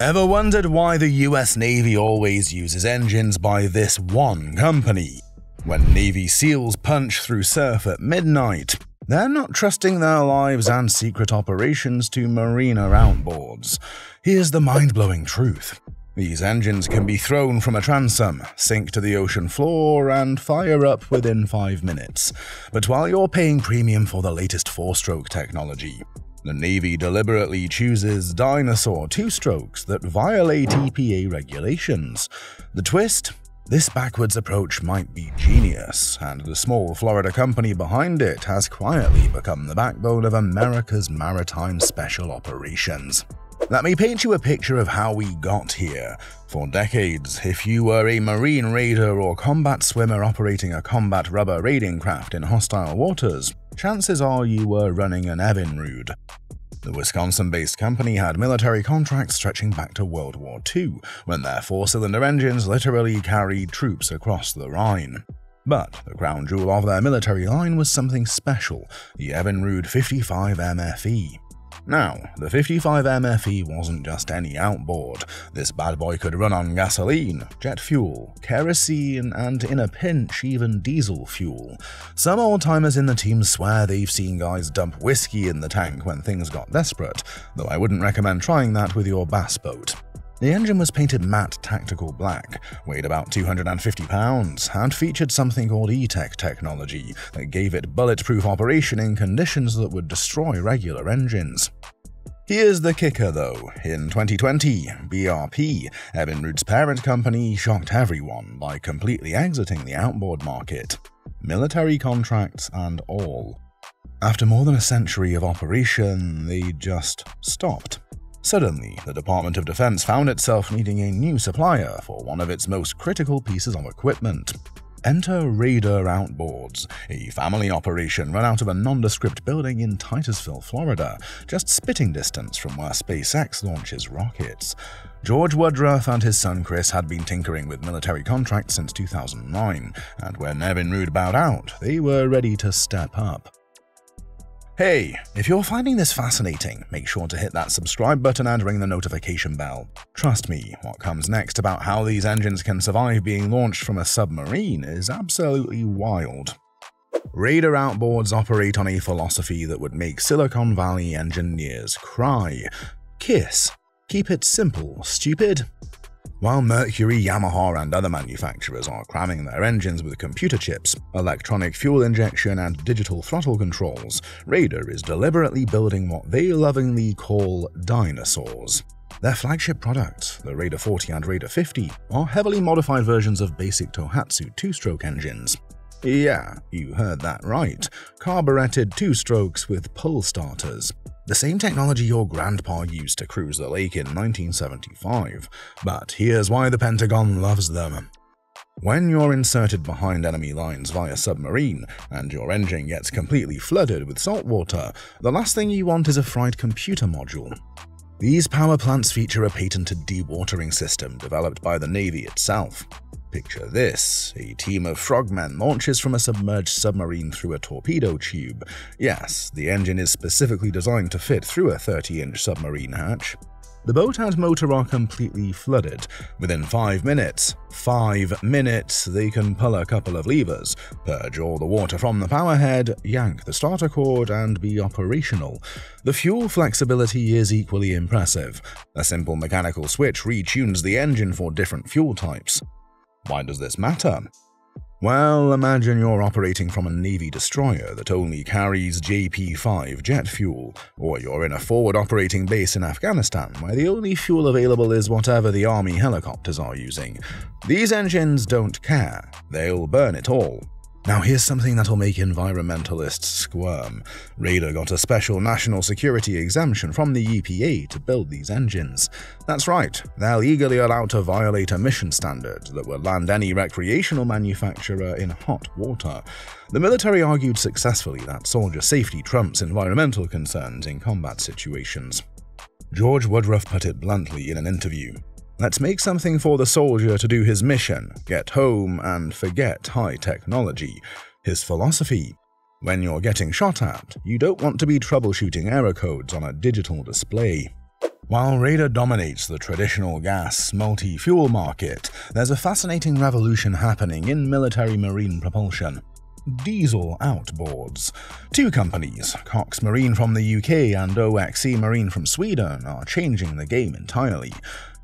Ever wondered why the US Navy always uses engines by this one company? When Navy SEALs punch through surf at midnight, they're not trusting their lives and secret operations to Raider Outboards. Here's the mind-blowing truth. These engines can be thrown from a transom, sink to the ocean floor, and fire up within 5 minutes. But while you're paying premium for the latest four-stroke technology, the Navy deliberately chooses dinosaur two-strokes that violate EPA regulations. The twist? This backwards approach might be genius, and the small Florida company behind it has quietly become the backbone of America's maritime special operations. Let me paint you a picture of how we got here. For decades, if you were a Marine raider or combat swimmer operating a combat rubber raiding craft in hostile waters, chances are you were running an Evinrude. The Wisconsin-based company had military contracts stretching back to World War II, when their four-cylinder engines literally carried troops across the Rhine. But the crown jewel of their military line was something special, the Evinrude 55 MFE. Now, the 55 MFE wasn't just any outboard. This bad boy could run on gasoline, jet fuel, kerosene, and in a pinch, even diesel fuel. Some old-timers in the team swear they've seen guys dump whiskey in the tank when things got desperate, though I wouldn't recommend trying that with your bass boat. The engine was painted matte tactical black, weighed about 250 pounds, and featured something called E-TEC technology that gave it bulletproof operation in conditions that would destroy regular engines. Here's the kicker though, in 2020, BRP, Evinrude's parent company, shocked everyone by completely exiting the outboard market, military contracts and all. After more than a century of operation, they just stopped. Suddenly, the Department of Defense found itself needing a new supplier for one of its most critical pieces of equipment. Enter Raider Outboards, a family operation run out of a nondescript building in Titusville, Florida, just spitting distance from where SpaceX launches rockets. George Woodruff and his son Chris had been tinkering with military contracts since 2009, and when Evinrude bowed out, they were ready to step up. Hey, if you're finding this fascinating, make sure to hit that subscribe button and ring the notification bell. Trust me, what comes next about how these engines can survive being launched from a submarine is absolutely wild. Raider Outboards operate on a philosophy that would make Silicon Valley engineers cry. Kiss. Keep it simple, stupid. While Mercury, Yamaha, and other manufacturers are cramming their engines with computer chips, electronic fuel injection, and digital throttle controls, Raider is deliberately building what they lovingly call dinosaurs. Their flagship products, the Raider 40 and Raider 50, are heavily modified versions of basic Tohatsu two-stroke engines. Yeah, you heard that right, carburetted two-strokes with pull starters. The same technology your grandpa used to cruise the lake in 1975, but here's why the Pentagon loves them. When you're inserted behind enemy lines via submarine, and your engine gets completely flooded with salt water, the last thing you want is a fried computer module. These power plants feature a patented dewatering system developed by the Navy itself. Picture this, a team of frogmen launches from a submerged submarine through a torpedo tube. Yes, the engine is specifically designed to fit through a 30-inch submarine hatch. The boat and motor are completely flooded. Within 5 minutes, they can pull a couple of levers, purge all the water from the powerhead, yank the starter cord, and be operational. The fuel flexibility is equally impressive. A simple mechanical switch retunes the engine for different fuel types. Why does this matter? Well, imagine you're operating from a Navy destroyer that only carries JP5 jet fuel, or you're in a forward operating base in Afghanistan where the only fuel available is whatever the Army helicopters are using. These engines don't care. They'll burn it all. Now here's something that'll make environmentalists squirm. Raider got a special national security exemption from the EPA to build these engines. That's right, they're legally allowed to violate emission standards that would land any recreational manufacturer in hot water. The military argued successfully that soldier safety trumps environmental concerns in combat situations. George Woodruff put it bluntly in an interview. Let's make something for the soldier to do his mission, get home, and forget high technology. His philosophy. When you're getting shot at, you don't want to be troubleshooting error codes on a digital display. While Raider dominates the traditional gas, multi-fuel market, there's a fascinating revolution happening in military marine propulsion. Diesel outboards. Two companies, Cox Marine from the UK and OXE Marine from Sweden, are changing the game entirely.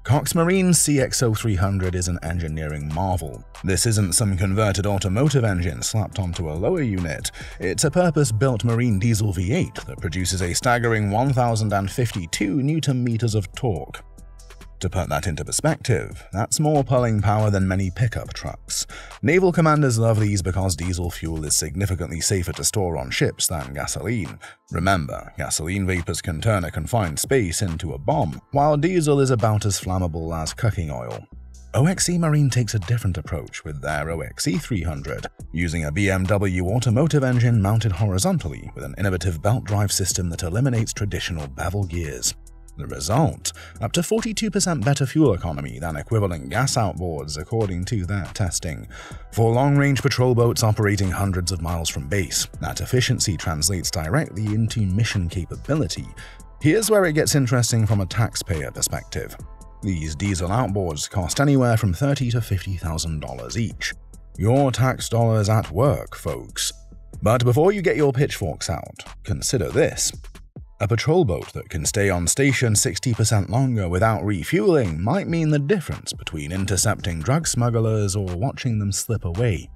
Cox Marine's CXO 300 is an engineering marvel. This isn't some converted automotive engine slapped onto a lower unit. It's a purpose-built marine diesel V8 that produces a staggering 1,052 Nm of torque. To put that into perspective, that's more pulling power than many pickup trucks. Naval commanders love these because diesel fuel is significantly safer to store on ships than gasoline. Remember, gasoline vapors can turn a confined space into a bomb, while diesel is about as flammable as cooking oil. OXE Marine takes a different approach with their OXE 300, using a BMW automotive engine mounted horizontally with an innovative belt drive system that eliminates traditional bevel gears. The result? Up to 42% better fuel economy than equivalent gas outboards, according to their testing. For long-range patrol boats operating hundreds of miles from base, that efficiency translates directly into mission capability. Here's where it gets interesting from a taxpayer perspective. These diesel outboards cost anywhere from $30,000 to $50,000 each. Your tax dollars at work, folks. But before you get your pitchforks out, consider this. A patrol boat that can stay on station 60% longer without refueling might mean the difference between intercepting drug smugglers or watching them slip away.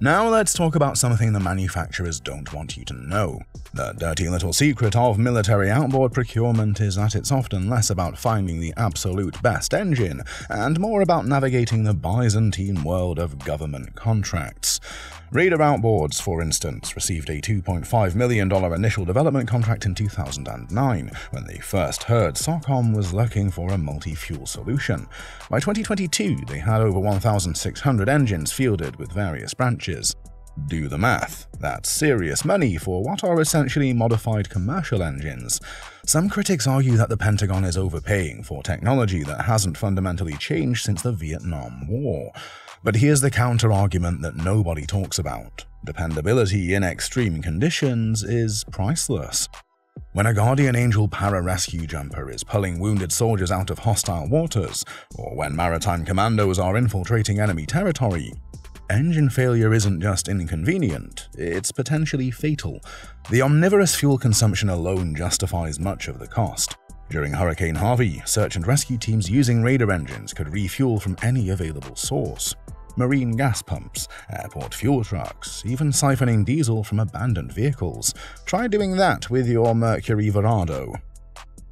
Now let's talk about something the manufacturers don't want you to know. The dirty little secret of military outboard procurement is that it's often less about finding the absolute best engine and more about navigating the Byzantine world of government contracts. Raider Outboards, for instance, received a $2.5 million initial development contract in 2009, when they first heard SOCOM was looking for a multi-fuel solution. By 2022, they had over 1,600 engines fielded with various branches. Do the math. That's serious money for what are essentially modified commercial engines. Some critics argue that the Pentagon is overpaying for technology that hasn't fundamentally changed since the Vietnam War. But here's the counter-argument that nobody talks about. Dependability in extreme conditions is priceless. When a Guardian Angel para-rescue jumper is pulling wounded soldiers out of hostile waters, or when maritime commandos are infiltrating enemy territory, engine failure isn't just inconvenient, it's potentially fatal. The omnivorous fuel consumption alone justifies much of the cost. During Hurricane Harvey, search and rescue teams using Raider engines could refuel from any available source. Marine gas pumps, airport fuel trucks, even siphoning diesel from abandoned vehicles. Try doing that with your Mercury Verado.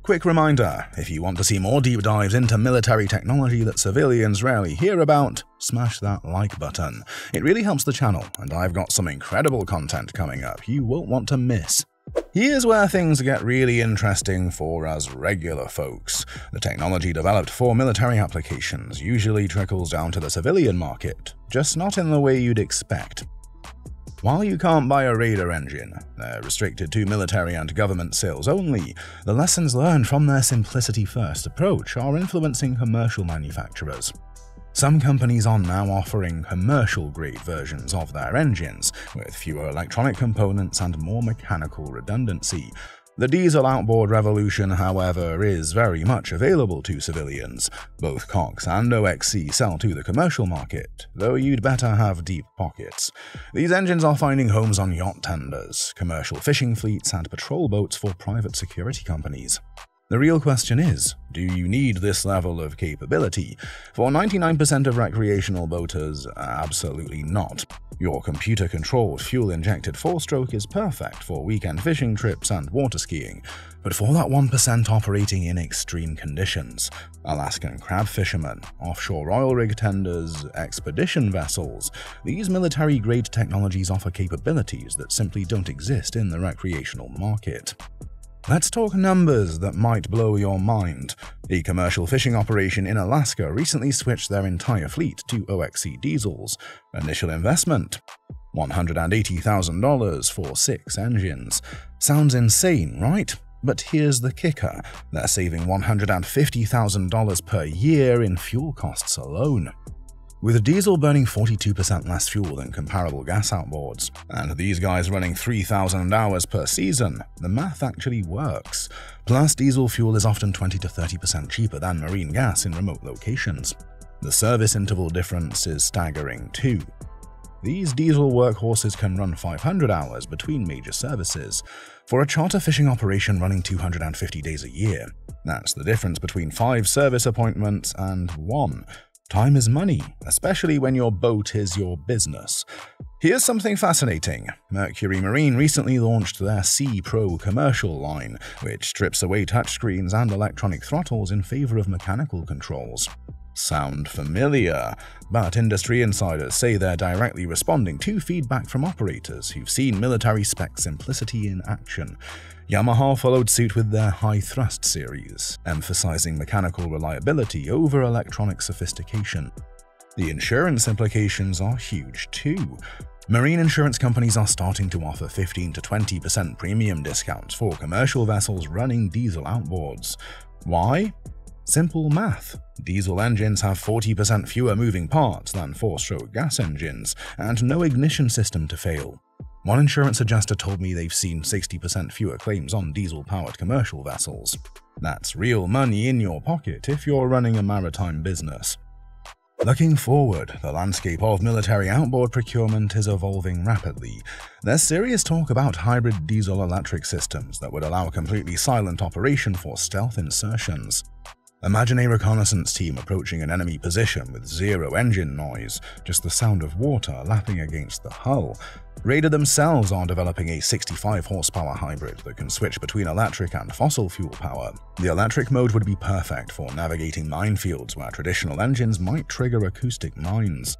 Quick reminder, if you want to see more deep dives into military technology that civilians rarely hear about, smash that like button. It really helps the channel, and I've got some incredible content coming up you won't want to miss. Here's where things get really interesting for us regular folks. The technology developed for military applications usually trickles down to the civilian market, just not in the way you'd expect. While you can't buy a Raider engine, they're restricted to military and government sales only, the lessons learned from their simplicity-first approach are influencing commercial manufacturers. Some companies are now offering commercial-grade versions of their engines, with fewer electronic components and more mechanical redundancy. The diesel outboard revolution, however, is very much available to civilians. Both Cox and OXE sell to the commercial market, though you'd better have deep pockets. These engines are finding homes on yacht tenders, commercial fishing fleets, and patrol boats for private security companies. The real question is, do you need this level of capability? For 99% of recreational boaters, absolutely not. Your computer-controlled, fuel-injected four-stroke is perfect for weekend fishing trips and water skiing, but for that 1% operating in extreme conditions – Alaskan crab fishermen, offshore oil rig tenders, expedition vessels – these military-grade technologies offer capabilities that simply don't exist in the recreational market. Let's talk numbers that might blow your mind. A commercial fishing operation in Alaska recently switched their entire fleet to OXE diesels. Initial investment? $180,000 for 6 engines. Sounds insane, right? But here's the kicker. They're saving $150,000 per year in fuel costs alone. with diesel burning 42% less fuel than comparable gas outboards. And these guys running 3,000 hours per season, the math actually works. Plus, diesel fuel is often 20 to 30% cheaper than marine gas in remote locations. The service interval difference is staggering too. These diesel workhorses can run 500 hours between major services, for a charter fishing operation running 250 days a year. That's the difference between 5 service appointments and 1. Time is money, especially when your boat is your business. Here's something fascinating. Mercury Marine recently launched their Sea Pro commercial line, which strips away touchscreens and electronic throttles in favor of mechanical controls. Sound familiar? But industry insiders say they're directly responding to feedback from operators who've seen military spec simplicity in action. Yamaha followed suit with their High Thrust series, emphasizing mechanical reliability over electronic sophistication. The insurance implications are huge too. Marine insurance companies are starting to offer 15 to 20% premium discounts for commercial vessels running diesel outboards. Why? Simple math. Diesel engines have 40% fewer moving parts than four-stroke gas engines, and no ignition system to fail. One insurance adjuster told me they've seen 60% fewer claims on diesel-powered commercial vessels. That's real money in your pocket if you're running a maritime business. Looking forward, the landscape of military outboard procurement is evolving rapidly. There's serious talk about hybrid diesel-electric systems that would allow completely silent operation for stealth insertions. Imagine a reconnaissance team approaching an enemy position with zero engine noise, just the sound of water lapping against the hull. Raider themselves are developing a 65-horsepower hybrid that can switch between electric and fossil fuel power. The electric mode would be perfect for navigating minefields where traditional engines might trigger acoustic mines.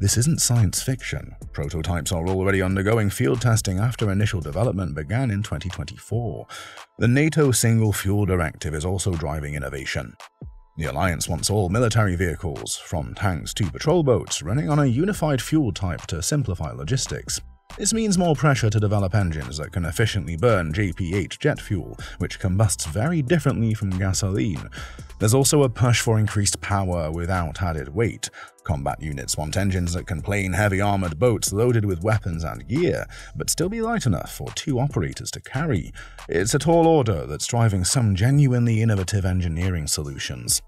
This isn't science fiction. Prototypes are already undergoing field testing after initial development began in 2024. The NATO Single Fuel Directive is also driving innovation. The alliance wants all military vehicles, from tanks to patrol boats, running on a unified fuel type to simplify logistics. This means more pressure to develop engines that can efficiently burn JPH jet fuel, which combusts very differently from gasoline. There's also a push for increased power without added weight. Combat units want engines that can plane heavy armored boats loaded with weapons and gear, but still be light enough for 2 operators to carry. It's a tall order that's driving some genuinely innovative engineering solutions.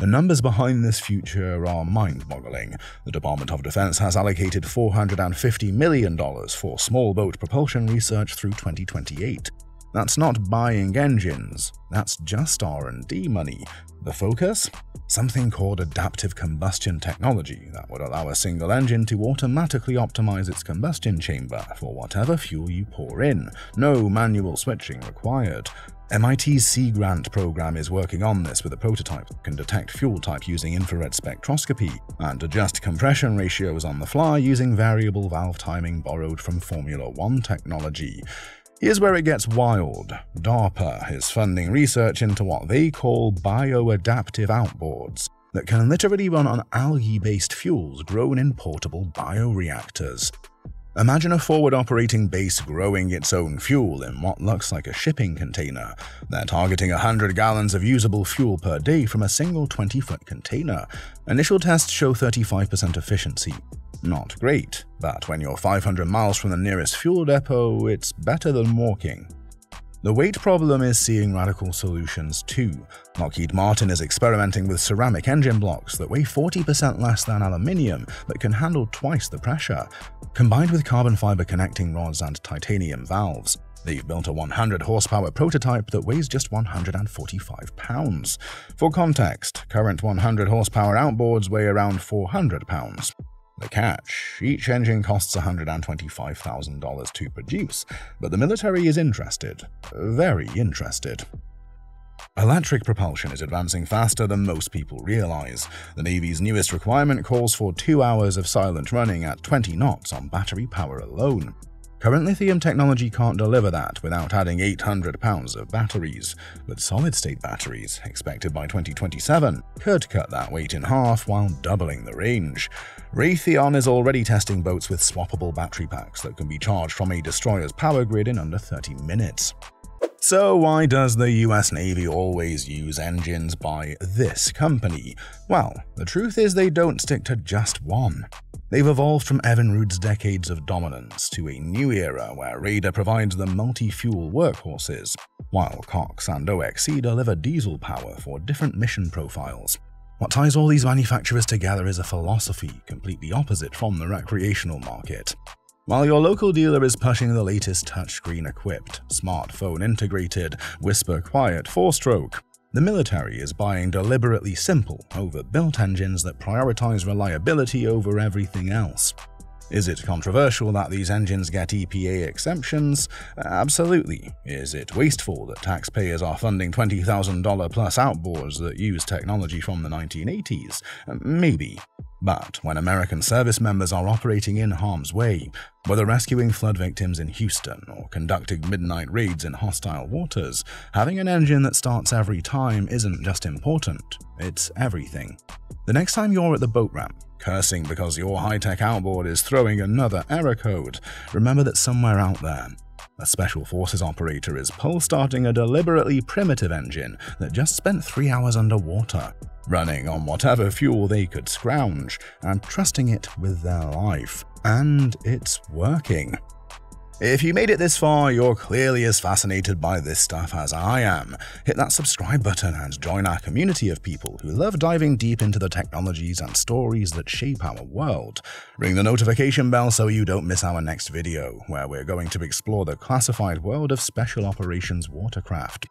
The numbers behind this future are mind-boggling. The Department of Defense has allocated $450 million for small boat propulsion research through 2028. That's not buying engines, that's just R&D money. The focus? Something called adaptive combustion technology that would allow a single engine to automatically optimize its combustion chamber for whatever fuel you pour in. No manual switching required. MIT's Sea Grant program is working on this with a prototype that can detect fuel type using infrared spectroscopy and adjust compression ratios on the fly using variable valve timing borrowed from Formula One technology. Here's where it gets wild. DARPA is funding research into what they call bioadaptive outboards that can literally run on algae-based fuels grown in portable bioreactors. Imagine a forward-operating base growing its own fuel in what looks like a shipping container. They're targeting 100 gallons of usable fuel per day from a single 20-foot container. Initial tests show 35% efficiency. Not great, but when you're 500 miles from the nearest fuel depot, it's better than walking. The weight problem is seeing radical solutions too. Lockheed Martin is experimenting with ceramic engine blocks that weigh 40% less than aluminium but can handle twice the pressure. Combined with carbon fiber connecting rods and titanium valves, they've built a 100-horsepower prototype that weighs just 145 pounds. For context, current 100-horsepower outboards weigh around 400 pounds. The catch: each engine costs $125,000 to produce, but the military is interested, very interested. Electric propulsion is advancing faster than most people realize. The Navy's newest requirement calls for 2 hours of silent running at 20 knots on battery power alone. Current lithium technology can't deliver that without adding 800 pounds of batteries, but solid-state batteries, expected by 2027, could cut that weight in half while doubling the range. Raytheon is already testing boats with swappable battery packs that can be charged from a destroyer's power grid in under 30 minutes. So why does the US Navy always use engines by this company? Well, the truth is they don't stick to just one. They've evolved from Evinrude's decades of dominance to a new era where Raider provides the multi-fuel workhorses, while Cox and OXE deliver diesel power for different mission profiles. What ties all these manufacturers together is a philosophy completely opposite from the recreational market. While your local dealer is pushing the latest touchscreen-equipped, smartphone-integrated, whisper-quiet four-stroke, the military is buying deliberately simple, overbuilt engines that prioritize reliability over everything else. Is it controversial that these engines get EPA exemptions? Absolutely. Is it wasteful that taxpayers are funding $20,000-plus outboards that use technology from the 1980s? Maybe. But when American service members are operating in harm's way, whether rescuing flood victims in Houston or conducting midnight raids in hostile waters, having an engine that starts every time isn't just important, it's everything. The next time you're at the boat ramp, cursing because your high-tech outboard is throwing another error code, remember that somewhere out there, a Special Forces operator is pole-starting a deliberately primitive engine that just spent 3 hours underwater, running on whatever fuel they could scrounge, and trusting it with their life. And it's working. If you made it this far, you're clearly as fascinated by this stuff as I am. Hit that subscribe button and join our community of people who love diving deep into the technologies and stories that shape our world. Ring the notification bell so you don't miss our next video, where we're going to explore the classified world of special operations watercraft.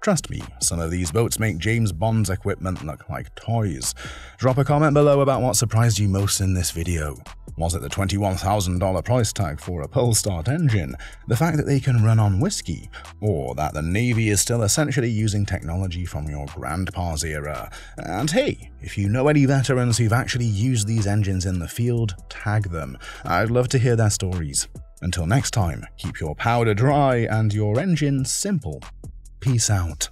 Trust me, some of these boats make James Bond's equipment look like toys. Drop a comment below about what surprised you most in this video. Was it the $21,000 price tag for a pole-start engine, the fact that they can run on whiskey, or that the Navy is still essentially using technology from your grandpa's era? And hey, if you know any veterans who've actually used these engines in the field, tag them. I'd love to hear their stories. Until next time, keep your powder dry and your engine simple. Peace out.